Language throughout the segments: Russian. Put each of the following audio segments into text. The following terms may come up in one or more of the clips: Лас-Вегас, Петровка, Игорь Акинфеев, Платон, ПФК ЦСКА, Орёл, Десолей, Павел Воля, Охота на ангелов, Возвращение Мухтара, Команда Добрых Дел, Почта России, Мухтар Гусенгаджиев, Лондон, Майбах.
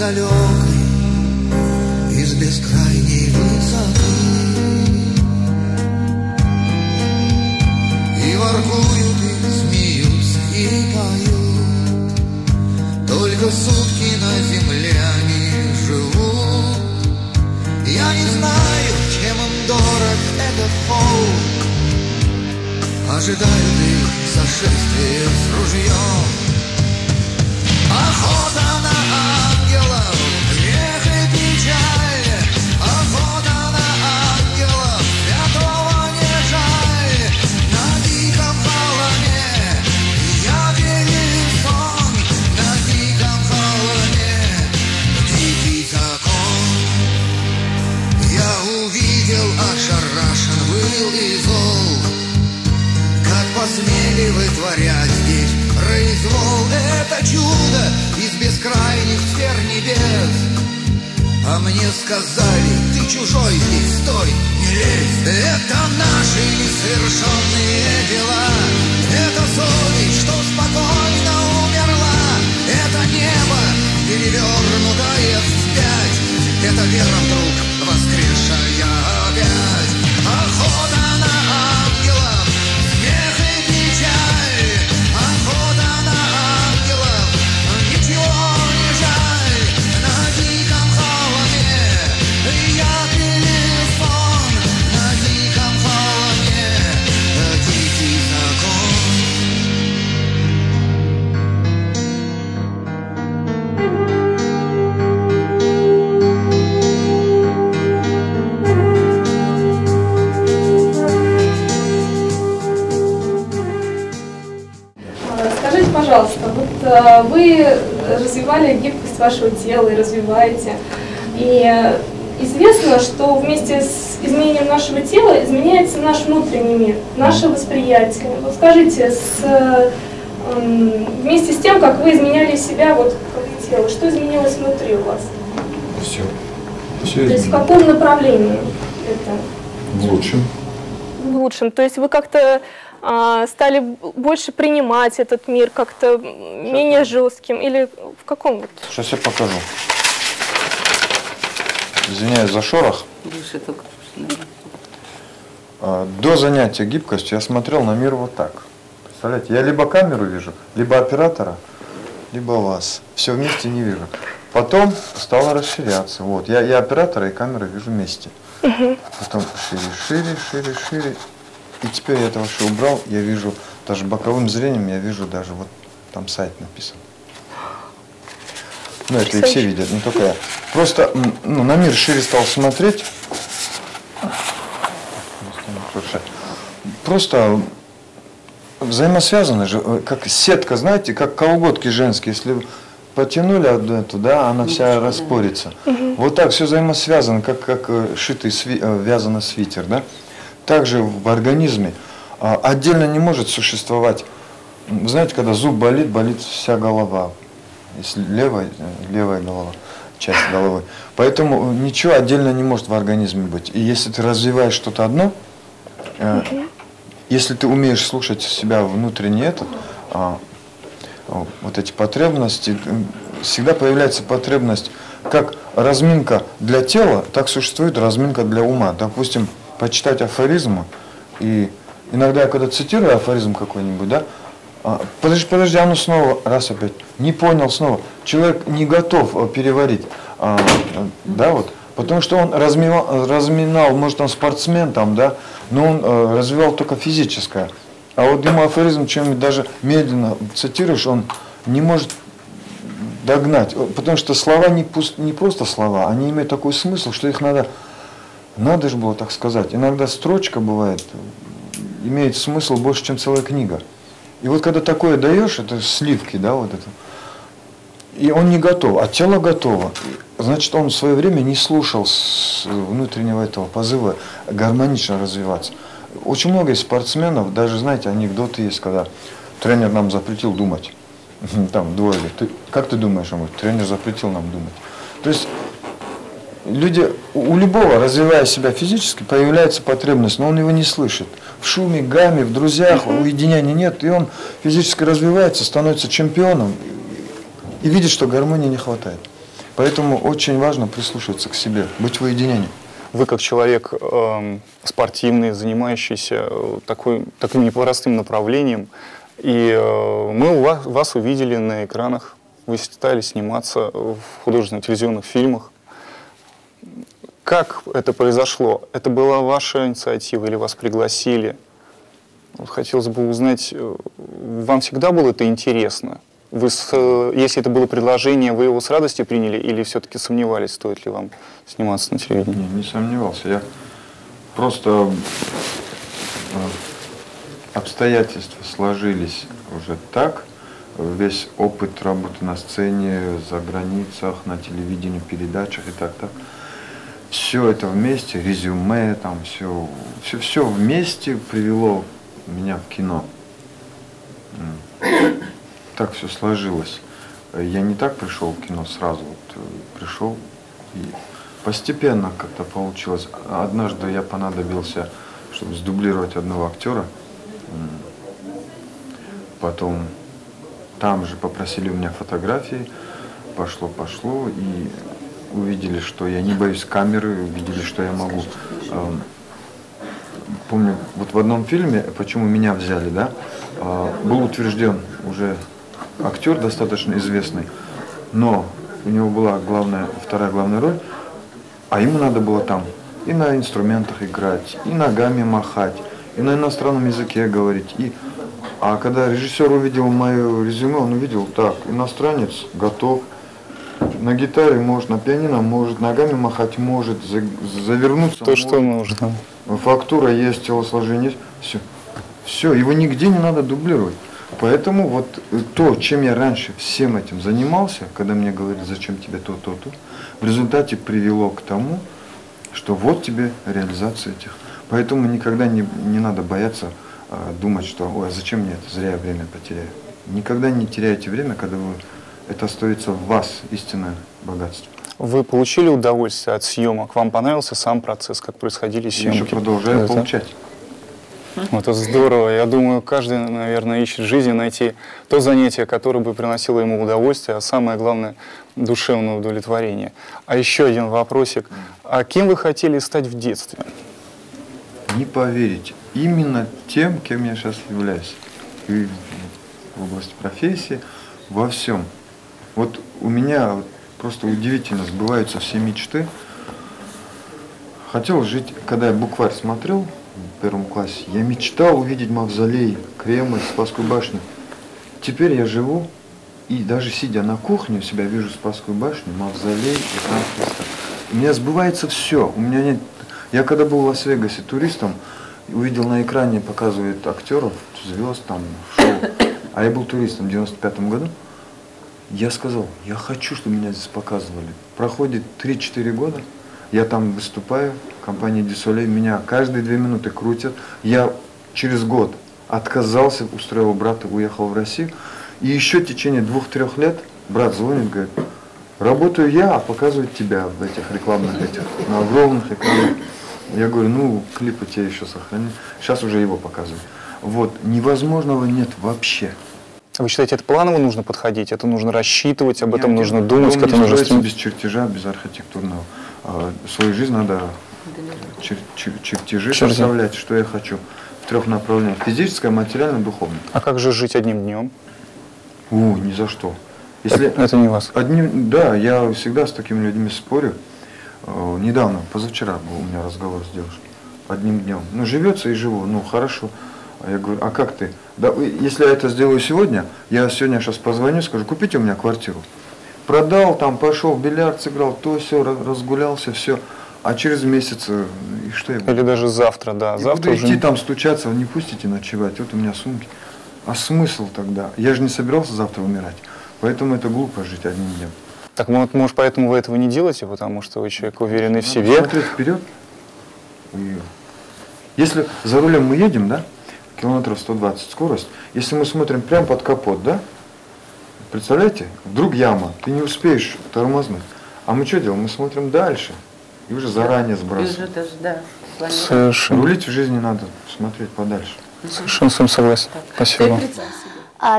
далекой, из бескрайней высоты. И воркуют, и смеются, и поют, только сутки на земле они живут. Я не знаю, чем им дорог этот полк, ожидают их сошествие с ружьем. Охота на ангелов, грех и печаль, охота на ангелов, святого не жаль. На диком холме я перелил сон, на диком холме дикий закон. Я увидел, ошарашен был и зол, как посмели вытворять здесь произвол. Это чудо из бескрайних сфер небес, а мне сказали: ты чужой здесь, стой, не лезь. Это наши несовершенные дела, это совесть, что спокойно умерла, это небо, перевернутое вспять, это вера вдруг воскрешая опять. Охота на ангелов, смех и печаль, охота на ангелов, ничего не жаль. На диком холме я пилил сон, на диком холме дикий закон. Скажите, пожалуйста, вы развивали гибкость вашего тела и развиваете. И известно, что вместе с изменением нашего тела изменяется наш внутренний мир, наше восприятие. Вот скажите, вместе с тем, как вы изменяли себя, вот как тело, что изменилось внутри у вас? Все. Все. То есть в каком направлении это? В лучшем. В лучшем. То есть вы как-то стали больше принимать этот мир, как-то менее жестким, или в каком? Сейчас я покажу. Извиняюсь за шорох. До занятия гибкостью я смотрел на мир вот так. Представляете, я либо камеру вижу, либо оператора, либо вас. Все вместе не вижу. Потом стало расширяться. Вот, я оператора и камеры вижу вместе. Потом шире, шире, шире, шире. И теперь я это вообще убрал, я вижу, даже боковым зрением я вижу даже, вот там сайт написан. Ну, это и все видят, не только я. Просто на мир шире стал смотреть. Просто взаимосвязаны же, как сетка, знаете, как колготки женские, если потянули одну туда, она вся распорится. Вот так все взаимосвязано, как шитый вязаный свитер, да? Также в организме отдельно не может существовать. Знаете, когда зуб болит, болит вся голова, если левая голова, часть головы. Поэтому ничего отдельно не может в организме быть. И если ты развиваешь что-то одно, если ты умеешь слушать себя внутренне, вот эти потребности, всегда появляется потребность, как разминка для тела, так существует разминка для ума. Допустим, почитать афоризмы, и иногда я когда цитирую афоризм какой-нибудь, да, подожди, а ну снова, раз опять, не понял снова, человек не готов переварить, да, вот, потому что он разминал, может он спортсмен там, да, но он развивал только физическое, а вот ему афоризм чем-нибудь даже медленно цитируешь, он не может догнать, потому что слова не просто слова, они имеют такой смысл, что их надо же было так сказать. Иногда строчка бывает, имеет смысл больше, чем целая книга. И вот когда такое даешь, это сливки, да, вот это. И он не готов, а тело готово. Значит, он в свое время не слушал внутреннего этого позыва гармонично развиваться. Очень много из спортсменов, даже, знаете, анекдоты есть, когда тренер нам запретил думать. Там двое говорят, как ты думаешь? Он говорит, тренер запретил нам думать. То есть люди, у любого, развивая себя физически, появляется потребность, но он его не слышит. В шуме, гамме, в друзьях, уединения нет, и он физически развивается, становится чемпионом и видит, что гармонии не хватает. Поэтому очень важно прислушиваться к себе, быть в уединении. Вы как человек спортивный, занимающийся таким непростым направлением, и мы вас увидели на экранах, вы стали сниматься в художественно-телевизионных фильмах. Как это произошло? Это была ваша инициатива или вас пригласили? Хотелось бы узнать, вам всегда было это интересно? Вы, если это было предложение, вы его с радостью приняли или все-таки сомневались, стоит ли вам сниматься на телевидении? Не сомневался. Я просто обстоятельства сложились уже так. Весь опыт работы на сцене, за границах, на телевидении, передачах и так. Все это вместе, резюме, там все вместе привело меня в кино. Так все сложилось. Я не так пришел в кино сразу, вот, пришел и постепенно как-то получилось. Однажды я понадобился, чтобы сдублировать одного актера. Потом там же попросили у меня фотографии, пошло, и увидели, что я не боюсь камеры, увидели, что я могу. Помню, вот в одном фильме, почему меня взяли, да, был утвержден уже актер достаточно известный, но у него была вторая главная роль, а ему надо было там и на инструментах играть, и ногами махать, и на иностранном языке говорить. А когда режиссер увидел мое резюме, он увидел, так, иностранец готов, на гитаре может, на пианино может, ногами махать может, завернуться то, что нужно. Фактура есть, телосложение есть, все. Все, его нигде не надо дублировать. Поэтому вот то, чем я раньше всем этим занимался, когда мне говорили, зачем тебе то, в результате привело к тому, что вот тебе реализация этих. Поэтому никогда не надо бояться думать, что ой, зачем мне это, зря я время потеряю. Никогда не теряйте время, когда вы, это остается в вас, истинное богатство. Вы получили удовольствие от съемок? Вам понравился сам процесс, как происходили съемки? Я еще продолжаю получать. Вот это здорово. Я думаю, каждый, наверное, ищет в жизни найти то занятие, которое бы приносило ему удовольствие, а самое главное – душевное удовлетворение. А еще один вопросик. А кем вы хотели стать в детстве? Не поверите, именно тем, кем я сейчас являюсь. И в области профессии, во всем. Вот у меня просто удивительно сбываются все мечты. Хотел жить, когда я букварь смотрел, в первом классе, я мечтал увидеть мавзолей, Кремль, Спасскую башню. Теперь я живу, и даже сидя на кухне, у себя вижу Спасскую башню, мавзолей, и Христа. У меня сбывается все. У меня нет... Я когда был в Лас-Вегасе туристом, увидел на экране, показывает актеров, звезд там, шоу. А я был туристом в 95-м году. Я сказал, я хочу, чтобы меня здесь показывали. Проходит 3-4 года. Я там выступаю, в компании Десолей, меня каждые 2 минуты крутят. Я через год отказался, устроил брата, уехал в Россию. И еще в течение 2-3 лет брат звонит, говорит, работаю я, а показывают тебя в этих рекламных, на огромных экранах. Я говорю, ну, клипы тебе еще сохранили. Сейчас уже его показывают. Вот, невозможного нет вообще. Вы считаете, это планово нужно подходить? Это нужно рассчитывать, об этом нужно думать? Как это нужно строить? Без чертежа, без архитектурного. Свою жизнь надо чертежи составлять, что я хочу. В 3 направлениях. Физическое, материальное, духовное. А как же жить одним днем? Ни за что. Если это не вас. Да, я всегда с такими людьми спорю. Недавно, позавчера был у меня разговор с девушкой. Одним днем. Ну, живется и живу, ну, хорошо. Я говорю, а как ты? Да, если я это сделаю сегодня, я сейчас позвоню, скажу, купите у меня квартиру. Продал, там пошел, бильярд сыграл, разгулялся, все. А через месяц, и что я буду? Или даже завтра, да. Завтра буду идти там стучаться, не пустите ночевать, вот у меня сумки. А смысл тогда? Я же не собирался завтра умирать. Поэтому это глупо жить одним днем. Так, может, поэтому вы этого не делаете, потому что вы человек уверенный в себе? Смотреть вперед. Если за рулем мы едем, да, километров 120 скорость, если мы смотрим прямо под капот, да, представляете, вдруг яма, ты не успеешь тормознуть. А мы что делаем? Мы смотрим дальше и уже заранее сбрасываем. Совершенно. Рулить в жизни надо смотреть подальше. Совершенно с вами согласен. Спасибо.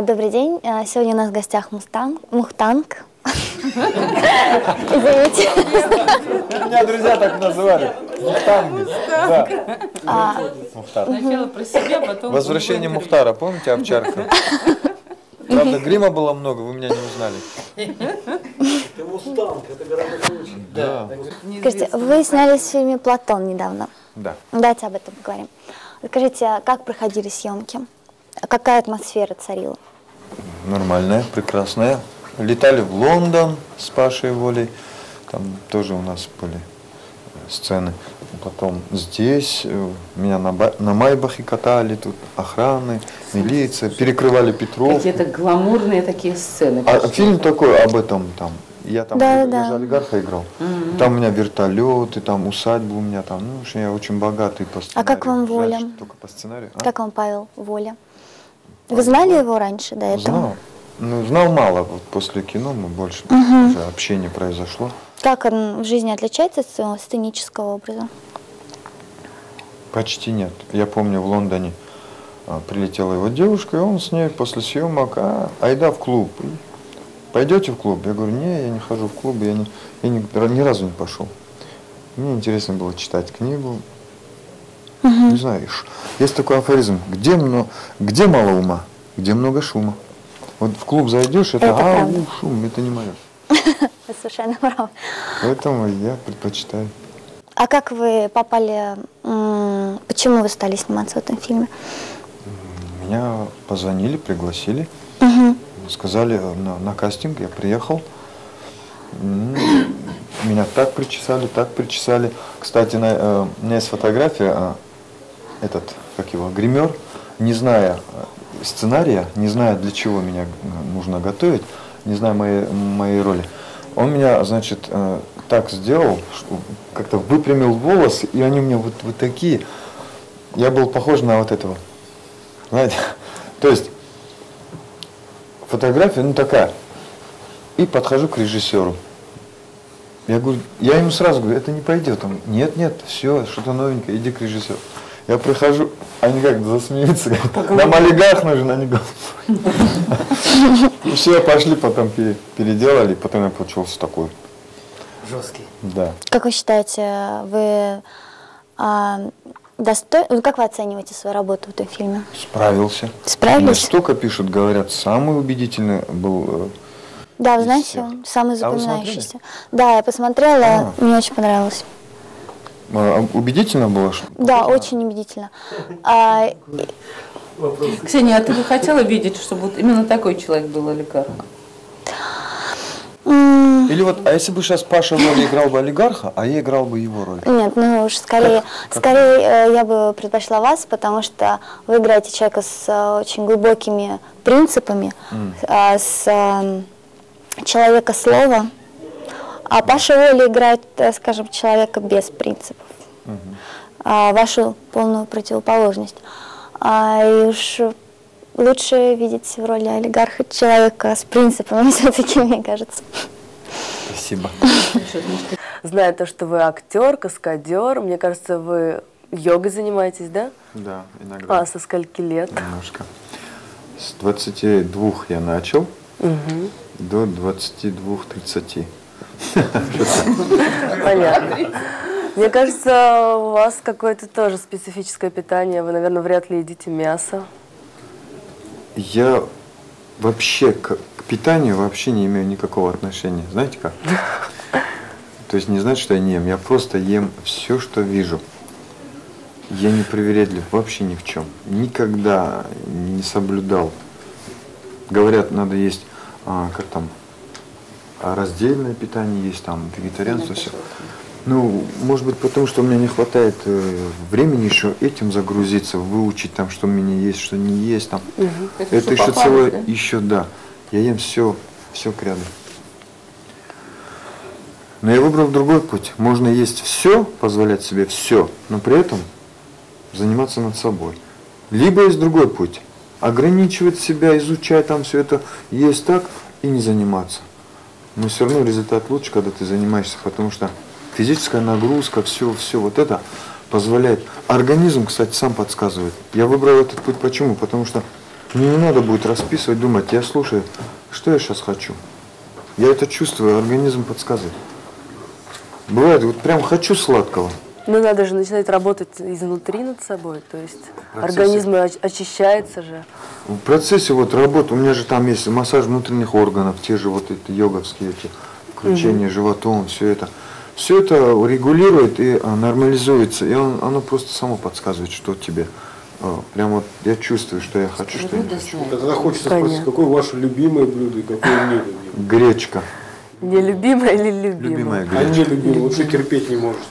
Добрый день. Сегодня у нас в гостях Мухтанг. Извините. Меня друзья так называли. Мухтар. Сначала про себя, потом... Возвращение Мухтара, помните, овчарка? Правда, грима было много, вы меня не узнали. Ты устал, это гораздо круче. Да. Скажите, вы снялись в фильме «Платон» недавно. Да. Давайте об этом поговорим. Скажите, как проходили съемки? Какая атмосфера царила? Нормальная, прекрасная. Летали в Лондон с Пашей Волей. Там тоже у нас были сцены. Потом здесь меня на Майбахе катали, тут охраны, милиция, перекрывали Петровку. Какие-то гламурные такие сцены. А фильм такой об этом там. Я там за олигарха играл. Угу. Там у меня вертолеты, там усадьба у меня там. Ну, в общем, я очень богатый по сценарию. А как вам Воля? Жаль, только по сценарию. Как вам Павел Воля? Вы знали его раньше до этого? Знал. Ну, знал мало. Вот после кино мы больше общения произошло. Как он в жизни отличается от своего сценического образа? Почти нет. Я помню, в Лондоне прилетела его девушка, и он с ней после съемок, айда в клуб. Пойдете в клуб? Я говорю, не, я не хожу в клуб, я ни разу не пошел. Мне интересно было читать книгу. Не знаю, есть такой афоризм, где мало ума, где много шума. Вот в клуб зайдешь, это ау, шум, это не мое. Совершенно прав. Поэтому я предпочитаю. А как вы попали, почему вы стали сниматься в этом фильме? Меня позвонили, пригласили, сказали на кастинг, я приехал. Меня так причесали, так причесали. Кстати, у меня есть фотография, этот, как его, гример, не зная сценария, не зная, для чего меня нужно готовить, не зная моей роли. Он меня, значит, так сделал, что как-то выпрямил волосы, и они у меня вот такие. Я был похож на вот этого. Знаете? То есть фотография, ну, такая. И подхожу к режиссеру. Я говорю, я ему сразу говорю, это не пойдет. Он, нет, нет, все, что-то новенькое, иди к режиссеру. Я прихожу, они как-то засмеются, говорят, нам олигарх нужен, они говорят. И все, пошли, потом переделали, потом я получился такой. Жесткий. Да. Как вы считаете, вы как вы оцениваете свою работу в этом фильме? Справился. Справились? Мне столько пишут, говорят, самый убедительный был. Да, вы знаете, самый запоминающийся. Да, я посмотрела, мне очень понравилось. Убедительно было? Да, очень убедительно. Ксения, а ты бы хотела видеть, чтобы вот именно такой человек был олигархом? Или вот, а если бы сейчас Паша Воля играл бы олигарха, а я играл бы его роль? Нет, ну уж скорее, скорее я бы предпочла вас, потому что вы играете человека с очень глубокими принципами, с человека слова. А Паша Воля играет, скажем, человека без принципов, вашу полную противоположность. И уж лучше видеть в роли олигарха человека с принципами, все-таки, мне кажется. Спасибо. Знаю то, что вы актер, каскадер, мне кажется, вы йогой занимаетесь, да? Да, иногда. А со скольки лет? Немножко. С 22 я начал, до 22-30. Понятно. Мне кажется, у вас какое-то тоже специфическое питание. Вы, наверное, вряд ли едите мясо. Я вообще к питанию вообще не имею никакого отношения. Знаете как? То есть не значит, что я не ем. Я просто ем все, что вижу. Я не привередлив вообще ни в чем. Никогда не соблюдал. Говорят, надо есть, как там, раздельное питание есть, там, вегетарианство, все. Ну, может быть, потому что у меня не хватает времени еще этим загрузиться, выучить там, что у меня есть, что не есть. Там. Это еще попалось, целое, да? Еще, да. Я ем все, все к ряду. Но я выбрал другой путь. Можно есть все, позволять себе все, но при этом заниматься над собой. Либо есть другой путь. Ограничивать себя, изучать там все это, есть так и не заниматься. Но все равно результат лучше, когда ты занимаешься, потому что физическая нагрузка, все вот это позволяет. Организм, кстати, сам подсказывает. Я выбрал этот путь почему? Потому что мне не надо будет расписывать, думать, я слушаю, что я сейчас хочу. Я это чувствую, организм подсказывает. Бывает, вот прям хочу сладкого. Ну, надо же начинать работать изнутри над собой, то есть организм очищается же. В процессе вот работы, у меня же там есть массаж внутренних органов, те же вот эти йоговские, эти включения животом, все это регулирует и нормализуется, и оно просто само подсказывает, что тебе. Прям вот я чувствую, что я хочу, что я не хочу. Тогда хочется спросить, какое ваше любимое блюдо и какое не любимое? Гречка. Нелюбимое или любимое? Любимая гречка. А нелюбимое, лучше терпеть не можешь.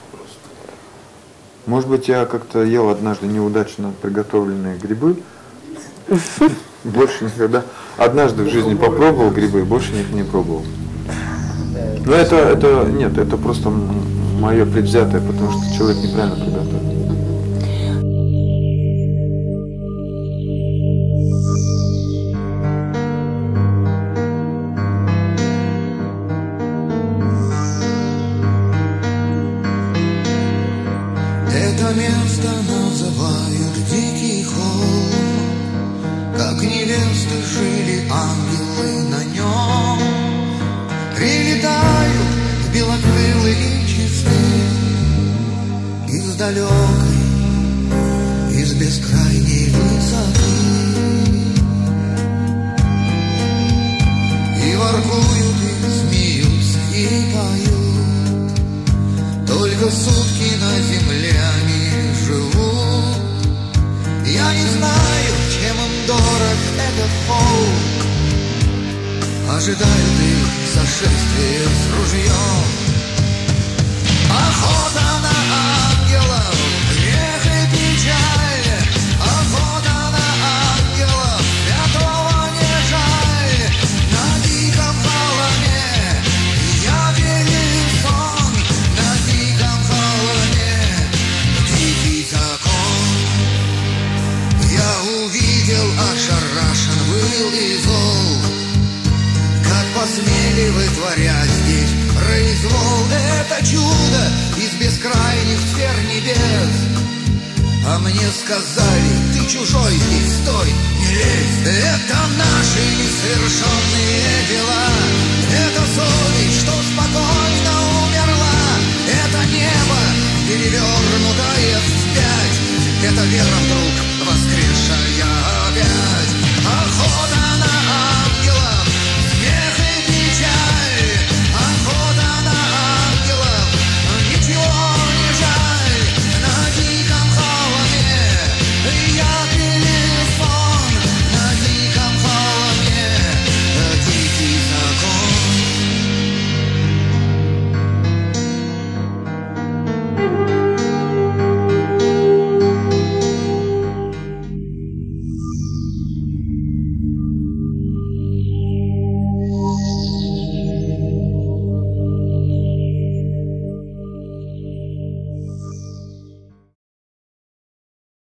Может быть, я как-то ел однажды неудачно приготовленные грибы. Больше никогда. Однажды в жизни попробовал грибы, больше их не пробовал. Но это нет, это просто мое предвзятое, потому что человек неправильно приготовил. Это вера вдруг воскрешая опять. Охота